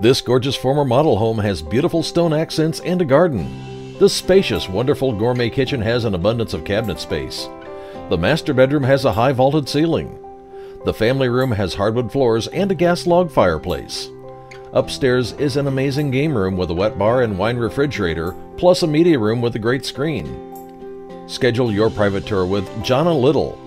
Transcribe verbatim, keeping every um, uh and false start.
This gorgeous former model home has beautiful stone accents and a garden. The spacious, wonderful gourmet kitchen has an abundance of cabinet space. The master bedroom has a high vaulted ceiling. The family room has hardwood floors and a gas log fireplace. Upstairs is an amazing game room with a wet bar and wine refrigerator, plus a media room with a great screen. Schedule your private tour with Johnna Little.